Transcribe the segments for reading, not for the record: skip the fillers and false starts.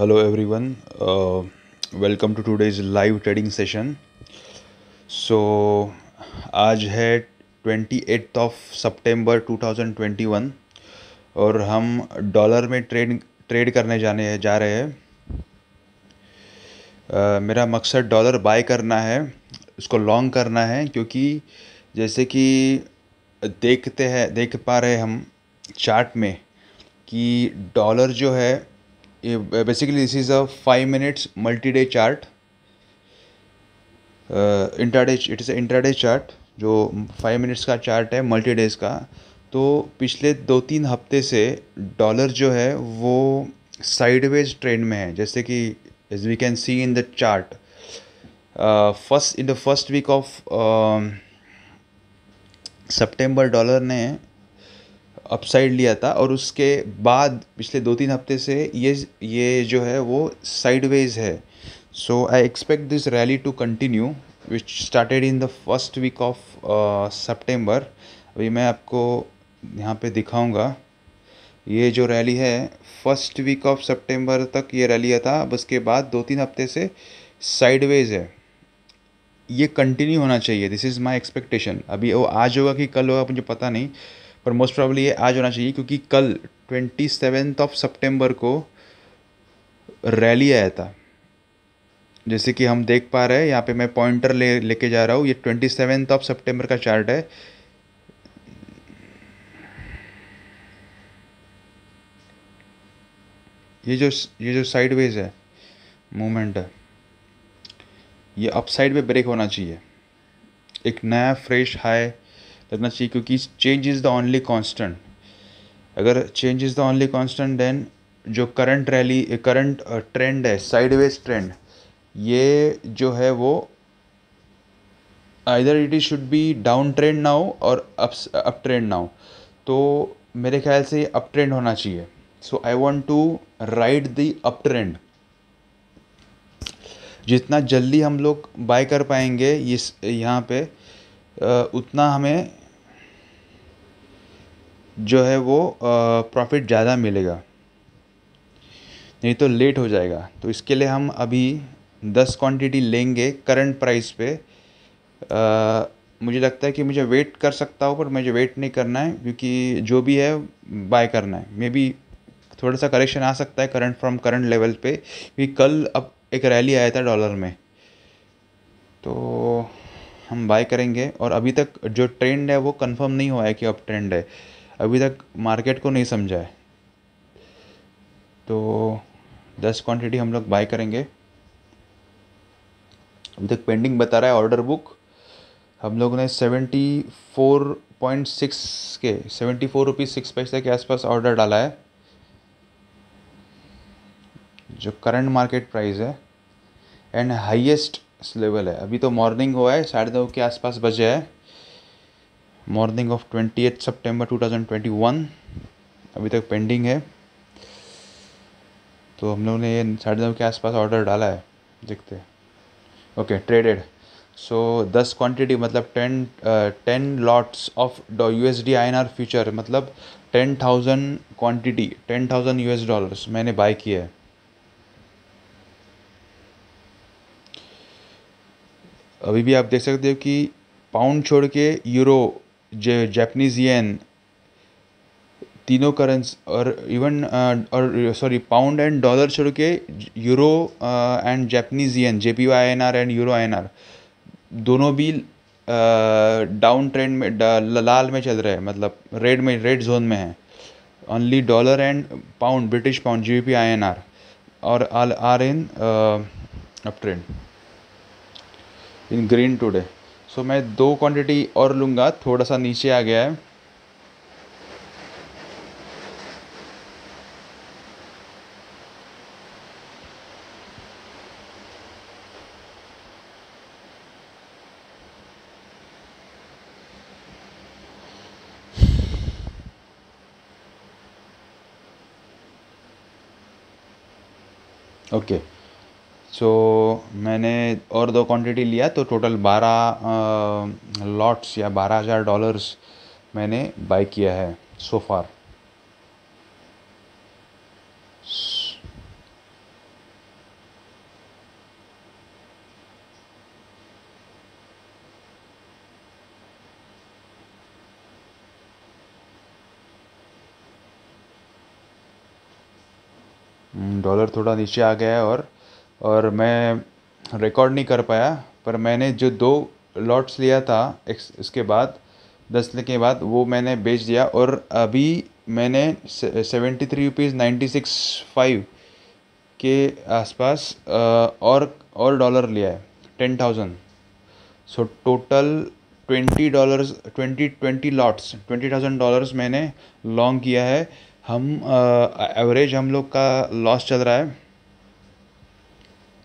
Hello everyone, welcome to today's live trading session. So आज है 28th of September 2021 और हम डॉलर में ट्रेड करने जा रहे हैं। मेरा मकसद डॉलर बाय करना है, उसको लॉन्ग करना है, क्योंकि जैसे कि देख पा रहे हैं हम चार्ट में कि डॉलर जो है basically this is a 5 minutes multi day chart, intraday, it is a intraday chart जो 5 minutes का चार्ट है मल्टी डेज का। तो पिछले 2-3 हफ्ते से डॉलर जो है वो साइडवेज ट्रेंड में है, जैसे कि as we can see in the chart in the first week of September dollar ने अपसाइड लिया था और उसके बाद पिछले 2-3 हफ्ते से ये जो है वो साइडवेज है। So I expect this rally to continue which started in the first week of September. अभी मैं आपको यहाँ पे दिखाऊंगा, ये जो रैली है फर्स्ट वीक ऑफ सितंबर तक ये रैली था, अब उसके बाद 2-3 हफ्ते से साइडवेज है। ये कंटिन्यू होना चाहिए, दिस इज़ माई एक्सपेक्टेशन। अभी वो आज होगा कि कल होगा मुझे पता नहीं, पर मोस्ट प्रॉब्ली ये आज होना चाहिए, क्योंकि कल 27th of September को रैली आया था, जैसे कि हम देख पा रहे हैं। यहाँ पे मैं पॉइंटर लेके जा रहा हूँ, ये 27th of September का चार्ट है। ये जो साइडवेज है मूवमेंट है, ये अपसाइड पे ब्रेक होना चाहिए, एक नया फ्रेश हाई लगना चाहिए, क्योंकि change is the only constant. अगर change is the only constant then जो करंट ट्रेंड है साइडवेज ट्रेंड, ये जो है वो either it should be down trend ना हो और अप ट्रेंड ना हो, तो मेरे ख्याल से ये अप ट्रेंड होना चाहिए। So I want to ride the up trend, जितना जल्दी हम लोग बाय कर पाएंगे इस यहाँ पे उतना हमें जो है वो प्रॉफिट ज़्यादा मिलेगा, नहीं तो लेट हो जाएगा। तो इसके लिए हम अभी 10 क्वांटिटी लेंगे करंट प्राइस पे। मुझे लगता है कि मुझे वेट कर सकता हूँ, पर मुझे वेट नहीं करना है, क्योंकि जो भी है बाय करना है। मे बी थोड़ा सा करेक्शन आ सकता है करंट फ्रॉम करंट लेवल पे, क्योंकि कल अब एक रैली आया था डॉलर में, तो हम बाय करेंगे। और अभी तक जो ट्रेंड है वो कंफर्म नहीं हुआ है कि अब ट्रेंड है, अभी तक मार्केट को नहीं समझा है, तो 10 क्वांटिटी हम लोग बाय करेंगे। अभी तक पेंडिंग बता रहा है ऑर्डर बुक, हम लोगों ने 74.6 रुपीज़ 6 पैसे के आसपास ऑर्डर डाला है, जो करंट मार्केट प्राइस है एंड हाईएस्ट लेवल है। अभी तो मॉर्निंग हुआ है, 9:30 के आसपास बजे है, मॉर्निंग ऑफ 28th September 2021 अभी तक पेंडिंग है। तो हम लोगों ने ये 9:30 के आसपास ऑर्डर डाला है, देखते हैं। Okay, traded. सो 10 क्वांटिटी मतलब 10 लॉट्स ऑफ USDINR फ्यूचर, मतलब 10,000 क्वान्टिटी, 10,000 $US मैंने बाय किया है। अभी भी आप देख सकते हो कि पाउंड छोड़ के यूरो, जापानीज़ येन, तीनों करेंसी और पाउंड एंड डॉलर छोड़ के euro and Japanese yen, JPY INR and EUR INR दोनों भी डाउन ट्रेंड में, लाल में चल रहे हैं, मतलब रेड जोन में है। Only dollar and pound, British pound, JPY INR और are in up trend in green today. So मैं 2 क्वांटिटी और लूँगा, थोड़ा सा नीचे आ गया है। ओके सो मैंने और 2 क्वांटिटी लिया, तो टोटल 12 लॉट्स या $12,000 मैंने बाय किया है सो फार। डॉलर थोड़ा नीचे आ गया है और मैं रिकॉर्ड नहीं कर पाया, पर मैंने जो 2 लॉट्स लिया था उसके बाद 10 के बाद वो मैंने बेच दिया और अभी मैंने 73 रुपीज़ 96.5 के आसपास और डॉलर लिया है 10,000। सो टोटल $20 $20,000 मैंने लॉन्ग किया है। हम एवरेज हम लोग का लॉस चल रहा है।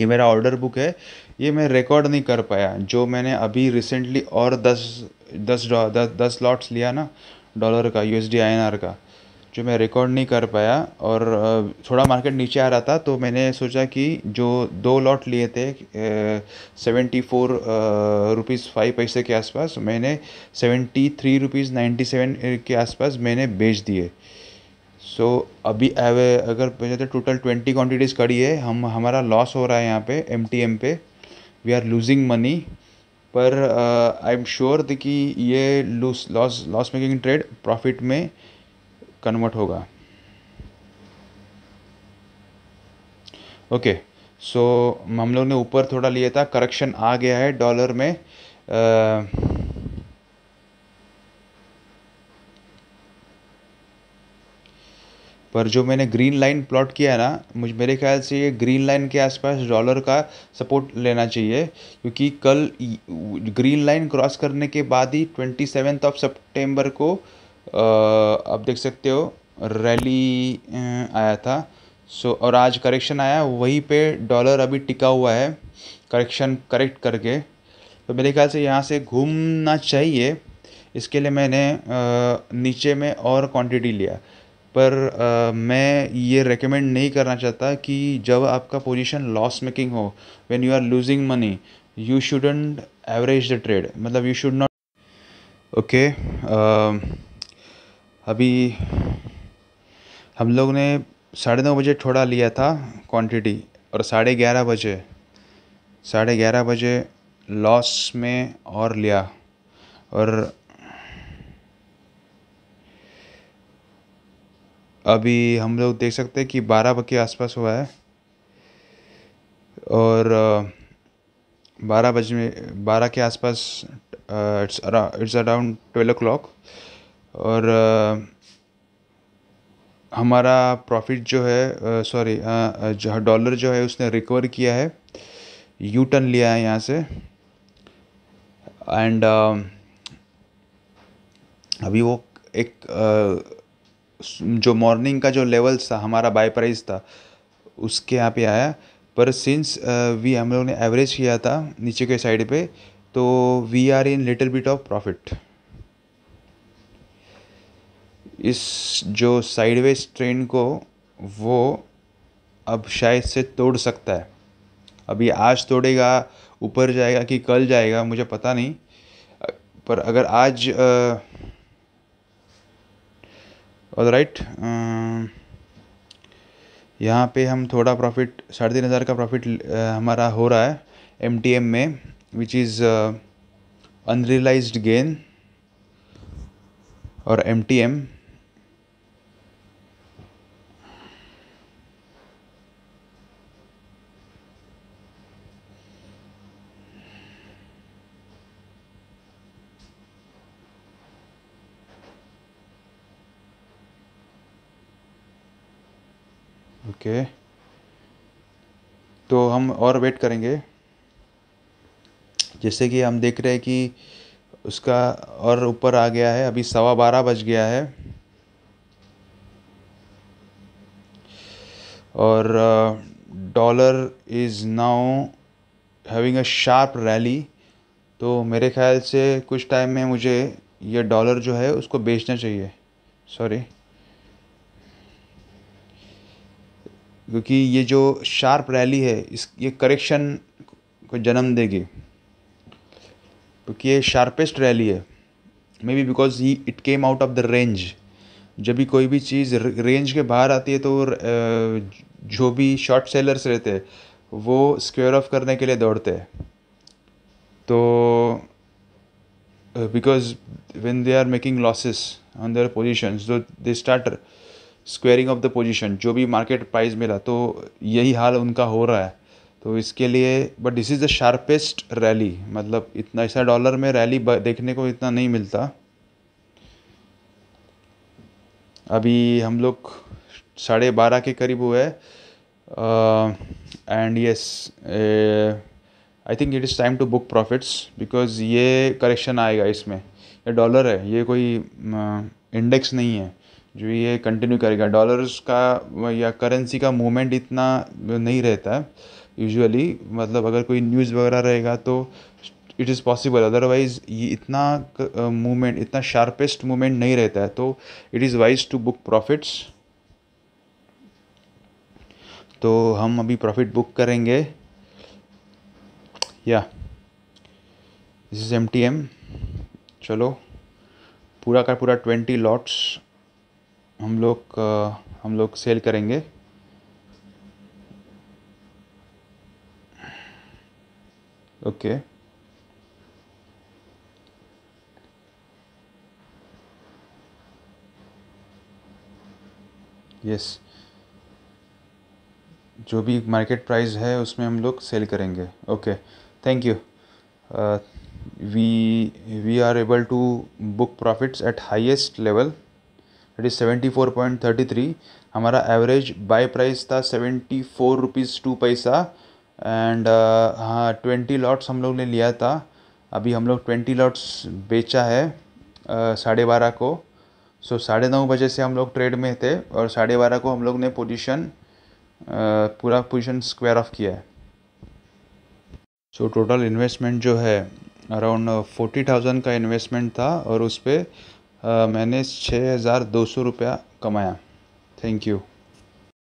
ये मेरा ऑर्डर बुक है, ये मैं रिकॉर्ड नहीं कर पाया। जो मैंने अभी रिसेंटली और 10 लॉट्स लिया ना डॉलर का, USDINR का, जो मैं रिकॉर्ड नहीं कर पाया और थोड़ा मार्केट नीचे आ रहा था तो मैंने सोचा कि जो 2 लॉट लिए थे 74 रुपीज़ 5 पैसे के आसपास, मैंने 73 रुपीज़ 97 के आसपास मैंने बेच दिए। सो अभी अगर पहले टोटल 20 क्वान्टिटीज़ करी है, हमारा लॉस हो रहा है यहाँ पे MTM पे। वी आर लूजिंग मनी, पर आई एम श्योर कि ये लॉस मेकिंग ट्रेड प्रॉफिट में कन्वर्ट होगा। ओके, सो हम लोग ने ऊपर थोड़ा लिया था, करेक्शन आ गया है डॉलर में। पर जो मैंने ग्रीन लाइन प्लॉट किया है ना, मेरे ख्याल से ये ग्रीन लाइन के आसपास डॉलर का सपोर्ट लेना चाहिए, क्योंकि कल ग्रीन लाइन क्रॉस करने के बाद ही 27 सितंबर को आप देख सकते हो रैली आया था। सो और आज करेक्शन आया, वहीं पे डॉलर अभी टिका हुआ है करेक्शन करेक्ट करके। तो मेरे ख्याल से यहाँ से घूमना चाहिए, इसके लिए मैंने नीचे में और क्वांटिटी लिया। पर मैं ये रेकमेंड नहीं करना चाहता कि जब आपका पोजीशन लॉस मेकिंग हो, when you are losing money, you shouldn't average the trade, मतलब यू शुड नॉट। ओके, अभी हम लोग ने 9:30 बजे थोड़ा लिया था क्वांटिटी और 11:30 बजे लॉस में और लिया। और अभी हम लोग देख सकते हैं कि 12 के आसपास हुआ है और 12 के आसपास इट्स अराउंड 12 o'clock और हमारा प्रॉफिट जो है, सॉरी डॉलर जो है उसने रिकवर किया है, यू टर्न लिया है यहाँ से। एंड अभी वो एक जो मॉर्निंग का जो लेवल्स था हमारा बाय प्राइस था उसके यहाँ पे आया, पर सिंस हम लोग ने एवरेज किया था नीचे के साइड पे, तो we are in little bit of profit. इस जो साइडवेज ट्रेंड को वो अब शायद से तोड़ सकता है। अभी आज तोड़ेगा, ऊपर जाएगा कि कल जाएगा मुझे पता नहीं, पर अगर आज ऑलराइट यहाँ पे हम थोड़ा प्रॉफिट 3,500 का प्रॉफिट हमारा हो रहा है MTM में, विच इज़ अनरियलाइज्ड गेन और MTM। ओके, तो हम और वेट करेंगे। जैसे कि हम देख रहे हैं कि उसका और ऊपर आ गया है, अभी 12:15 बज गया है और dollar is now having a sharp rally. तो मेरे ख्याल से कुछ टाइम में मुझे ये डॉलर जो है उसको बेचना चाहिए, सॉरी, क्योंकि ये जो शार्प रैली है ये करेक्शन को जन्म देगी, क्योंकि ये शार्पेस्ट रैली है। May be because it came out of the range. जब भी कोई भी चीज़ रेंज के बाहर आती है तो जो भी शॉर्ट सेलर्स रहते हैं वो स्क्वेयर ऑफ करने के लिए दौड़ते हैं। तो because when they are making losses on their positions, they start squaring off the position, जो भी मार्केट प्राइस मिला तो यही हाल उनका हो रहा है। तो इसके लिए but this is the sharpest rally, मतलब इतना ऐसा डॉलर में रैली देखने को इतना नहीं मिलता। अभी हम लोग 12:30 के करीब हुए and yes I think it is time to book profits, because ये करेक्शन आएगा इसमें। ये डॉलर है, ये कोई इंडेक्स नहीं है जो ये कंटिन्यू करेगा। डॉलर्स का या करेंसी का मूवमेंट इतना नहीं रहता है यूजुअली, मतलब अगर कोई न्यूज़ वगैरह रहेगा तो इट इज़ पॉसिबल, अदरवाइज़ ये इतना मूवमेंट, इतना शार्पेस्ट मूवमेंट नहीं रहता है। तो it is wise to book profits. तो हम अभी प्रॉफिट बुक करेंगे। या दिस इज़ MTM। चलो पूरा का पूरा 20 लॉट्स हम लोग सेल करेंगे। ओके यस, जो भी मार्केट प्राइस है उसमें हम लोग सेल करेंगे। Okay thank you. We are able to book profits at highest level, it is 74.33। हमारा एवरेज बाय प्राइस था 74 रुपीज़ 2 पैसा एंड हाँ 20 लॉट्स हम लोग ने लिया था। अभी हम लोग 20 लॉट्स बेचा है 12:30 को। सो 9:30 बजे से हम लोग ट्रेड में थे और 12:30 को हम लोग ने पोजीशन पूरा पोजीशन स्क्वायर ऑफ किया है। सो टोटल इन्वेस्टमेंट जो है अराउंड 40,000 का इन्वेस्टमेंट था और उस पर मैंने 6,200 रुपया कमाया। Thank you.